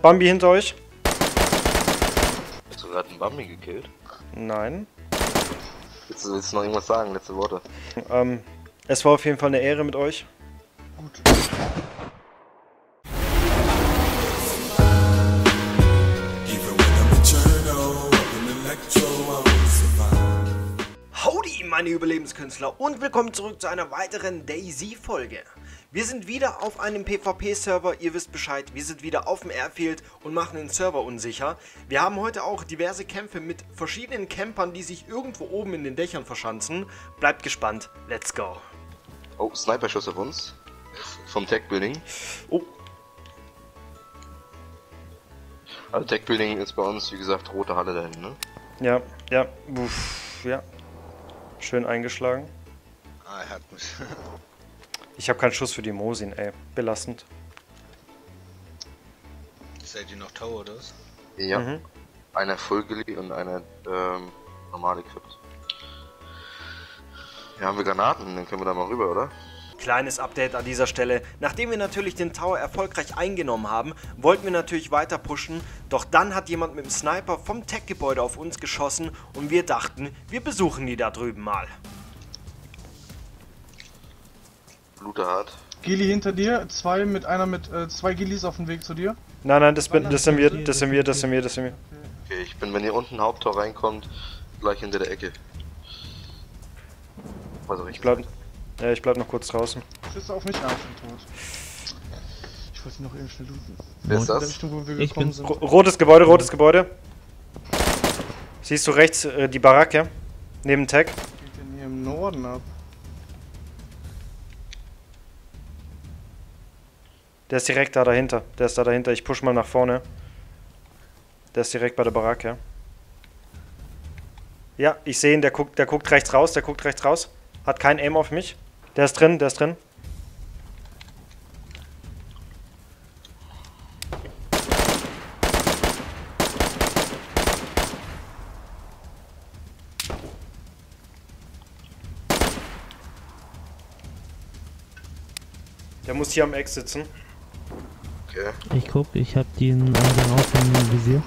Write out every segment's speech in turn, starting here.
Bambi hinter euch. Hast du gerade einen Bambi gekillt? Nein. Willst du noch irgendwas sagen? Letzte Worte. Es war auf jeden Fall eine Ehre mit euch. Gut. Howdy, meine Überlebenskünstler, und willkommen zurück zu einer weiteren DayZ-Folge. Wir sind wieder auf einem PvP-Server, ihr wisst Bescheid, wir sind wieder auf dem Airfield und machen den Server unsicher. Wir haben heute auch diverse Kämpfe mit verschiedenen Campern, die sich irgendwo oben in den Dächern verschanzen. Bleibt gespannt, let's go. Oh, Sniper-Schuss auf uns. Vom Tech-Building. Oh. Also Tech-Building ist bei uns, wie gesagt, rote Halle da hinten, ne? Ja, ja, uff, ja. Schön eingeschlagen. Ah, er hat mich. Ich habe keinen Schuss für die Mosin, ey. Belastend. Seid ihr noch Tower oder was? Ja. Mhm. Einer Fulgeli und einer normale Crypt. Hier haben wir Granaten, dann können wir da mal rüber, oder? Kleines Update an dieser Stelle. Nachdem wir natürlich den Tower erfolgreich eingenommen haben, wollten wir natürlich weiter pushen, doch dann hat jemand mit dem Sniper vom Tech-Gebäude auf uns geschossen und wir dachten, wir besuchen die da drüben mal. Bluterhart. Gili hinter dir, zwei Gilis auf dem Weg zu dir. Nein, nein, das sind wir. Okay, ich bin, wenn ihr unten Haupttor reinkommt, gleich hinter der Ecke. Also ich bleib noch kurz draußen. Schüsse auf mich, ah, ich bin tot. Ich wollte noch eben schnell looten. Wer ist das? Richtung, wo wir gekommen sind. Rotes Gebäude, rotes Gebäude. Siehst du rechts die Baracke? Neben Tech. Was geht denn hier im Norden ab? Der ist direkt da dahinter. Der ist da dahinter. Ich push mal nach vorne. Der ist direkt bei der Baracke. Ja, ich sehe ihn. Der guckt rechts raus. Hat kein Aim auf mich. Der ist drin. Der muss hier am Eck sitzen. Okay. Ich guck, ich hab den anderen auf dem Visier.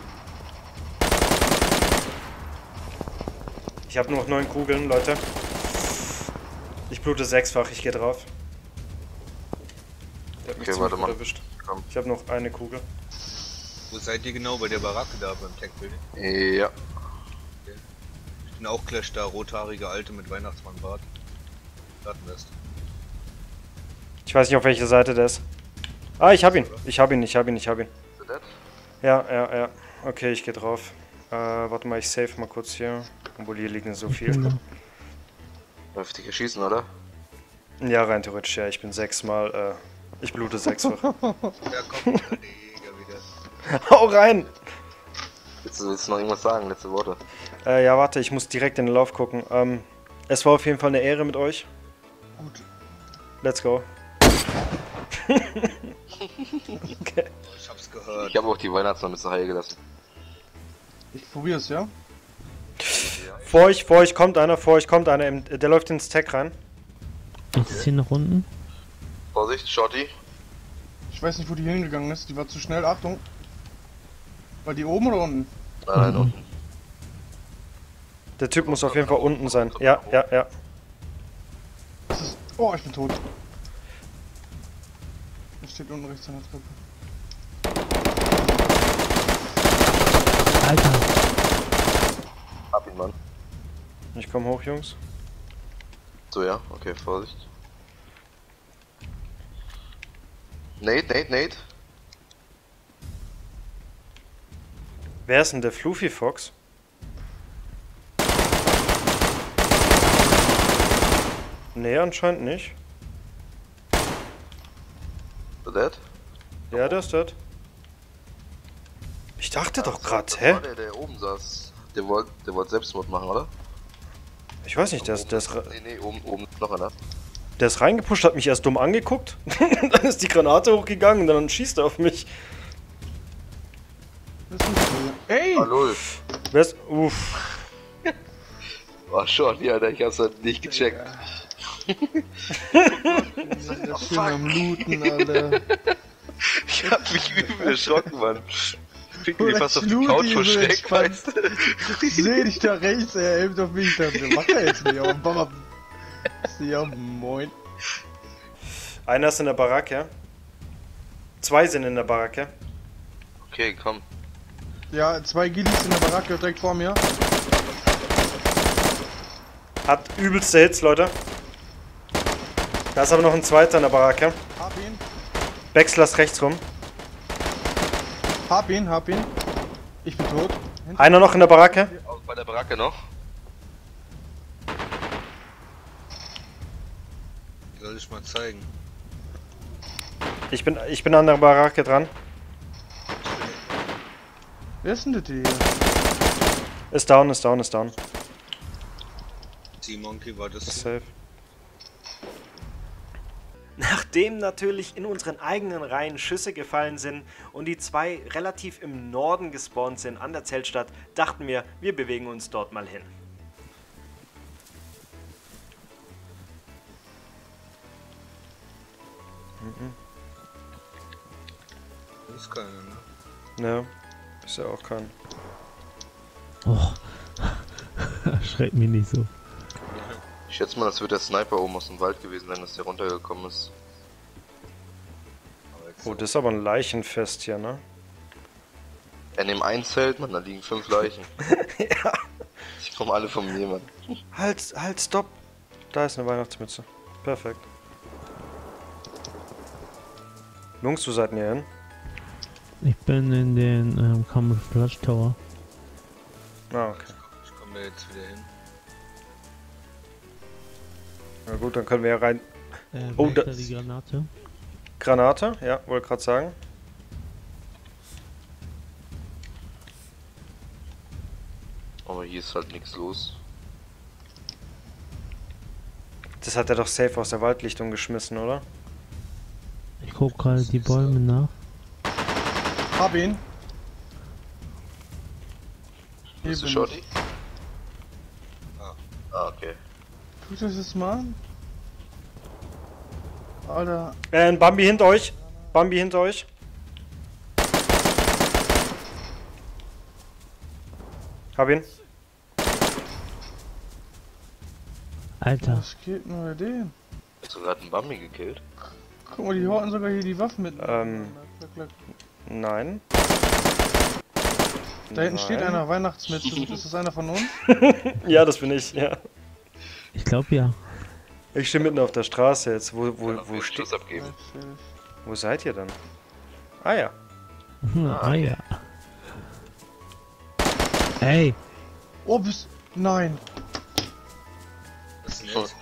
Ich hab nur noch 9 Kugeln, Leute. Ich blute 6-fach, ich geh drauf. Der hat mich ziemlich gut erwischt. Komm. Ich hab noch eine Kugel. Wo seid ihr genau? Bei der Baracke da beim Tech-Building? Ja. Okay. Ich bin auch gleich da, rothaarige Alte mit Weihnachtsmann-Bart. Rattenwest. Ich weiß nicht, auf welcher Seite der ist. Ah, ich hab ihn. Ja, ja, ja. Okay, ich geh drauf. Warte mal, ich save mal kurz hier. Obwohl hier liegen so viel. Läuft dich erschießen, oder? Ja, rein theoretisch, ja. Ich bin 6-mal, ich blute 6-fach. Ja, komm, Digga, wieder. Hau rein! Willst du noch irgendwas sagen? Letzte Worte. Ja, warte, ich muss direkt in den Lauf gucken. Es war auf jeden Fall eine Ehre mit euch. Gut. Let's go. Okay. Ich hab's gehört. Ich hab auch die Weihnachtsmann mit zur Heil gelassen. Ich probier's, ja? Vor euch kommt einer. Der läuft ins Tech rein. Ist es hier nach unten? Vorsicht, Shorty. Ich weiß nicht, wo die hingegangen ist. Die war zu schnell. Achtung. War die oben oder unten? Nein, unten. Der Typ muss auf jeden Fall unten sein. Ja, ja, ja. Oh, ich bin tot. Er steht unten rechts an der Treppe. Alter. Hab ihn, Mann. Ich komm hoch, Jungs. So, ja, okay, Vorsicht. Nate. Wer ist denn der Floofy Fox? Nee, anscheinend nicht. Dead? Ja, der ist dead. Ich dachte doch gerade, hä? Der oben saß. Der wollte Selbstmord machen, oder? Ich weiß nicht, der ist... Nee, oben noch einer. Der ist reingepusht, hat mich erst dumm angeguckt. Dann ist die Granate hochgegangen, dann schießt er auf mich. Ey! Hallo! Wer ist... Uff. War schon, ja, ich hab's halt nicht gecheckt. Ja. Ich bin am Looten, Alter. Ich hab mich übel erschrocken, Mann. Ich bin fast auf die Couch versteckt, weißt du? Ich seh dich da rechts, er hilft auf mich. Ich mach da jetzt nicht auf den Bam. Ja, moin. Einer ist in der Baracke. Zwei sind in der Baracke. Okay, komm. Ja, zwei Gillis in der Baracke, direkt vor mir. Hat übelste Hits, Leute. Da ist aber noch ein zweiter in der Baracke. Hab ihn. Wechselst rechts rum. Hab ihn, hab ihn. Ich bin tot. Hinten. Einer noch in der Baracke. Bei der Baracke noch. Soll ich mal zeigen. Ich bin an der Baracke dran. Wer ist denn das hier? Ist down, ist down, ist down. Team Monkey war das. Ist safe. Nachdem natürlich in unseren eigenen Reihen Schüsse gefallen sind und die zwei relativ im Norden gespawnt sind an der Zeltstadt, dachten wir, wir bewegen uns dort mal hin. Das ist keiner, ne? Ne, ist ja auch kein. Oh, schreckt mich nicht so. Ich schätze mal, das wird der Sniper oben aus dem Wald gewesen sein, dass der runtergekommen ist. Oh, das ist aber ein Leichenfest hier, ne? In dem einen Zelt, man, da liegen 5 Leichen. Ja. Die kommen alle von mir, Mann. Halt, stopp! Da ist eine Weihnachtsmütze. Perfekt. Jungs, wo seid ihr hin? Ich bin in den Camouflage Tower. Ah, okay. Ich komme da jetzt wieder hin. Na gut, dann können wir ja rein. Oh, da ist die Granate. Granate, ja, wollte gerade sagen. Aber hier ist halt nichts los. Das hat er doch safe aus der Waldlichtung geschmissen, oder? Ich guck gerade die Bäume nach. Hab ihn. Bist du Shorty? Ah, okay. Tut das jetzt mal? Alter. Bambi hinter euch. Bambi hinter euch. Hab ihn. Alter. Was geht denn bei dem? Hast du gerade einen Bambi gekillt? Guck mal, die horten sogar hier die Waffen mit. Nein. Da hinten steht einer, Weihnachtsmütze. Ist das einer von uns? Ja, das bin ich, ja. Ich glaube ja. Ich stehe mitten auf der Straße jetzt. Wo steht? Wo seid ihr denn? Ah ja. Ah ja. Ey. Oh, bist... Nein. Was ist denn jetzt?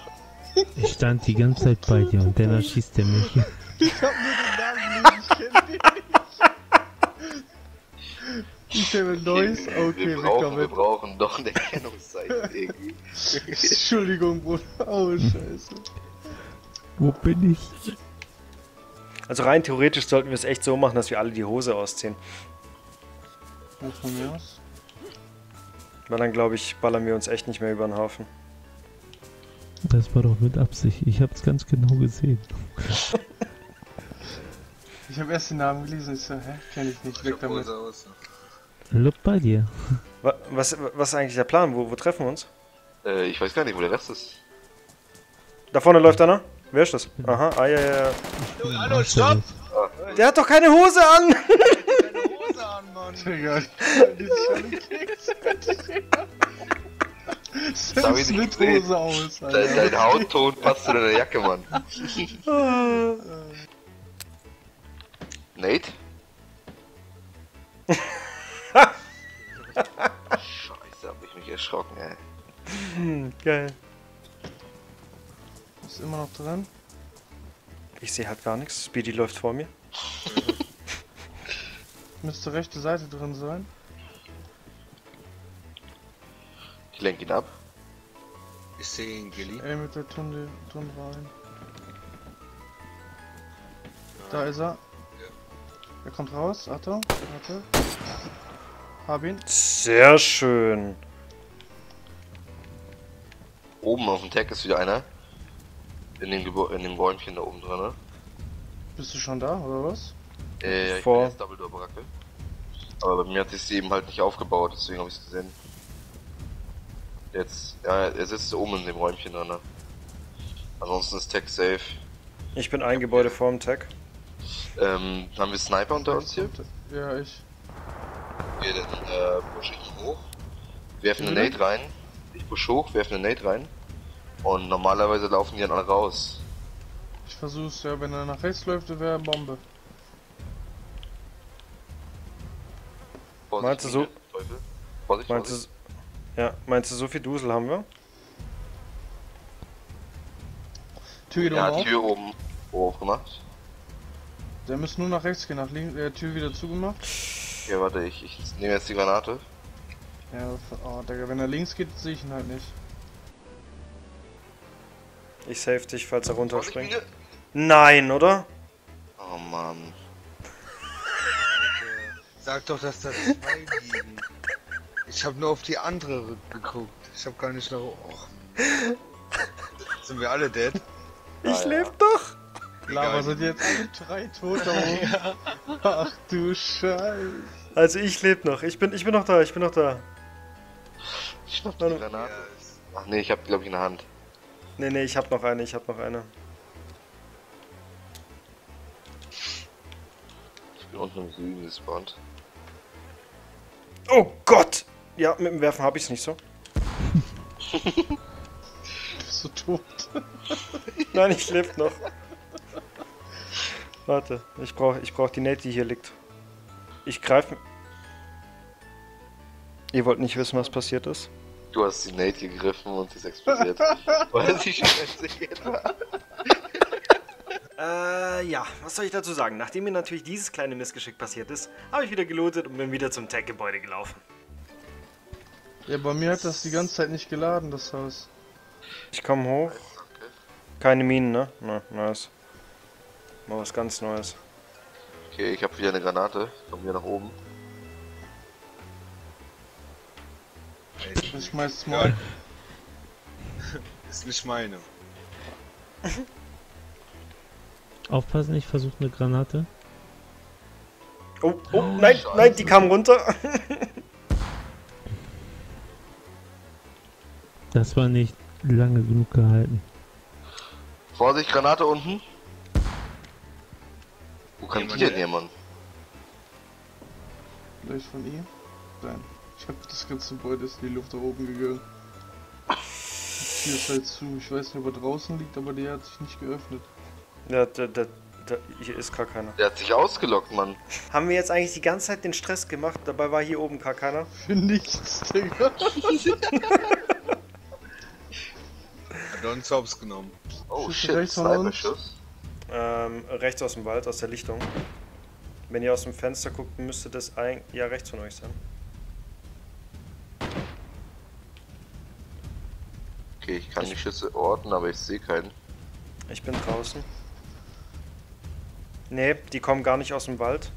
Ich stand die ganze Zeit bei dir und dann erschießt er mich. Ich hab nur den Namen nicht, ich kenn den nicht. Ich hab ein neues, okay, wir brauchen doch ein Erkennungszeichen irgendwie. Entschuldigung, Bruder, oh scheiße. Wo bin ich? Also rein theoretisch sollten wir es echt so machen, dass wir alle die Hose ausziehen. Wo von mir aus? Weil dann, glaube ich, ballern wir uns echt nicht mehr über den Haufen. Das war doch mit Absicht, ich hab's ganz genau gesehen. Ich hab erst den Namen gelesen, ich so, hä, kenn ich nicht, weg damit. Look bei dir. Was ist eigentlich der Plan, wo treffen wir uns? Ich weiß gar nicht, wo der Rest ist. Da vorne läuft einer? Wer ist das? Aha, ah ja. Hallo, stopp! Der hat doch keine Hose an! Keine Hose an, Mann! Digga, selbst mit Hose aus, Alter. Dein Hautton passt zu deiner Jacke, Mann. Nate? Scheiße, hab ich mich erschrocken, ey. Geil. Ist immer noch dran. Ich sehe halt gar nichts. Speedy läuft vor mir. Müsste rechte Seite drin sein. Ich lenk ihn ab. Ich sehe ihn geliebt. Ey, mit der Tunde drin rein. Da ist er. Ja. Er kommt raus. Achtung. Warte. Hab ihn. Sehr schön. Oben auf dem Deck ist wieder einer. In dem Bäumchen da oben drin. Bist du schon da, oder was? Ich bin jetzt Double-Door-Baracke. Aber bei mir hat sich sie eben halt nicht aufgebaut, deswegen habe ich es gesehen. Jetzt, ja, er sitzt oben in dem Räumchen drin. Ne? Ansonsten ist Tech safe. Ich bin ein Gebäude vorm Tech. Haben wir Sniper unter uns hier? Ja, ich. Okay, dann pushe ich hoch. Werfen eine Nade rein. Ich pushe hoch, werfen eine Nade rein. Und normalerweise laufen die dann alle raus. Ich versuch's, ja, wenn er nach rechts läuft, wäre eine Bombe. Vorsicht, meinst du so? Vorsicht, meinst Vorsicht. Ja, meinst du, so viel Dusel haben wir? Tür geht oben auf. Tür oben aufgemacht. Der müsste nur nach rechts gehen, nach links, Tür wieder zugemacht. Ja, warte, ich nehme jetzt die Granate. Ja, oh, Digga, wenn er links geht, sehe ich ihn halt nicht. Ich save dich, falls er runterspringt. Nein, oder? Oh Mann. Sag doch, dass da zwei liegen. Ich hab nur auf die andere geguckt. Ich hab gar nicht nach oben. Sind wir alle dead? Ich lebe doch! Lava, sind jetzt alle drei tot da oben. Ach du Scheiße. Also ich lebe noch. Ich bin noch da, ich bin noch da. Ich hab noch eine Granate. Ach nee, ich hab glaube ich in der Hand. Nee, nee, ich hab noch eine. Ich bin unten im Süden gespawnt. Oh Gott! Ja, mit dem Werfen hab ich's nicht so. Du bist so tot. Nein, ich lebe noch. Warte, ich brauch die Nate, die hier liegt. Ich greife... Ihr wollt nicht wissen, was passiert ist? Du hast die Nate gegriffen und sie ist explodiert. Weil sie scheiße war. Ja, was soll ich dazu sagen? Nachdem mir natürlich dieses kleine Missgeschick passiert ist, habe ich wieder gelootet und bin wieder zum Tech-Gebäude gelaufen. Ja, bei mir hat das die ganze Zeit nicht geladen, das Haus. Ich komme hoch. Keine Minen, ne? Na, nice. Mal was ganz Neues. Okay, ich habe wieder eine Granate. Komm hier nach oben. Ich schmeiß mal. Ist nicht meine. Aufpassen, ich versuche eine Granate. Oh, oh, nein, Scheiße. Nein, die kam runter. Das war nicht lange genug gehalten. Vorsicht, Granate unten. Wo kann die denn jemand? Vielleicht von ihr? Nein. Ich hab das ganze Gebäude ist in die Luft da oben gegangen. Die Tür ist halt zu. Ich weiß nicht, ob er draußen liegt, aber der hat sich nicht geöffnet. Ja, hier ist gar keiner. Der hat sich ausgelockt, Mann. Haben wir jetzt eigentlich die ganze Zeit den Stress gemacht, dabei war hier oben gar keiner? Für nichts, Digga. Hat er uns hops genommen. Oh shit, Cyberschuss. Rechts aus dem Wald, aus der Lichtung. Wenn ihr aus dem Fenster guckt, müsste das eigentlich... Ja, rechts von euch sein. Okay, ich kann die Schüsse orten, aber ich sehe keinen. Ich bin draußen. Nee, die kommen gar nicht aus dem Wald.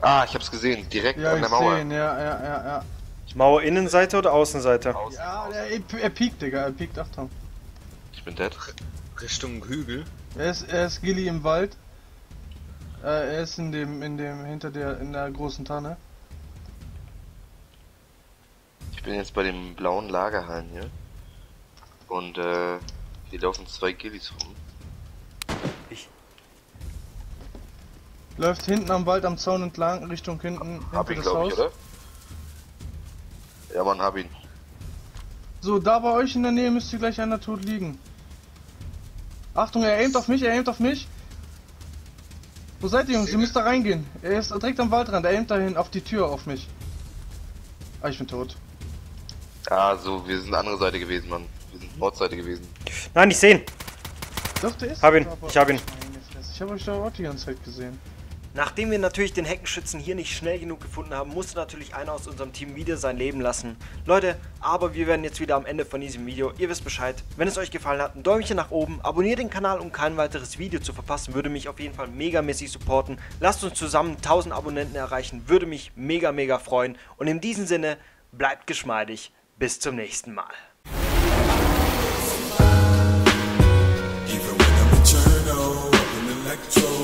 Ah, ich hab's gesehen, direkt an der Mauer. Ja. Mauer Innenseite oder Außenseite? Ja, er piekt, Digga, er piekt, Achtung. Ich bin dead. Richtung Hügel. Er ist Gilly im Wald. Er ist hinter der großen Tanne. Ich bin jetzt bei dem blauen Lagerhallen hier. Und hier laufen zwei Gillies rum. Ich. Läuft hinten am Wald am Zaun entlang, Richtung hinten. Hab ich, glaube ich, oder? Ja, man, hab ihn. So, da bei euch in der Nähe müsste gleich einer tot liegen. Achtung, er aimt auf mich. Wo seid ihr, Jungs? Ihr müsst da reingehen. Er ist direkt am Waldrand, er aimt dahin auf die Tür auf mich. Ah, ich bin tot. Ah, so, wir sind andere Seite gewesen, Mann. Wir sind Nordseite gewesen. Nein, ich seh ihn. Doch, der ist. Ich hab ihn. Ich hab euch da auch die ganze Zeit gesehen. Nachdem wir natürlich den Heckenschützen hier nicht schnell genug gefunden haben, musste natürlich einer aus unserem Team wieder sein Leben lassen. Leute, aber wir werden jetzt wieder am Ende von diesem Video. Ihr wisst Bescheid. Wenn es euch gefallen hat, ein Däumchen nach oben. Abonniert den Kanal, um kein weiteres Video zu verpassen. Würde mich auf jeden Fall megamäßig supporten. Lasst uns zusammen 1000 Abonnenten erreichen. Würde mich mega freuen. Und in diesem Sinne, bleibt geschmeidig. Bis zum nächsten Mal. Even when I'm a journal, I'm an electro.